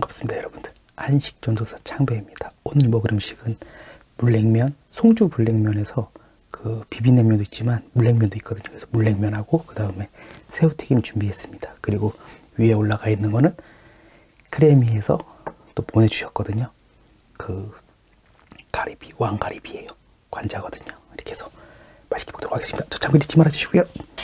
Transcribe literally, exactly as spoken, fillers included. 반갑습니다 여러분들. 한식전도사 창배입니다. 오늘 먹을 음식은 물냉면, 송주 물냉면에서 그 비빔냉면도 있지만 물냉면도 있거든요. 그래서 물냉면하고 그 다음에 새우튀김 준비했습니다. 그리고 위에 올라가 있는 거는 크레미에서 또 보내주셨거든요. 그 가리비, 왕가리비예요. 관자거든요. 이렇게 해서 맛있게 먹도록 하겠습니다. 저 참고 잊지 말아주시고요.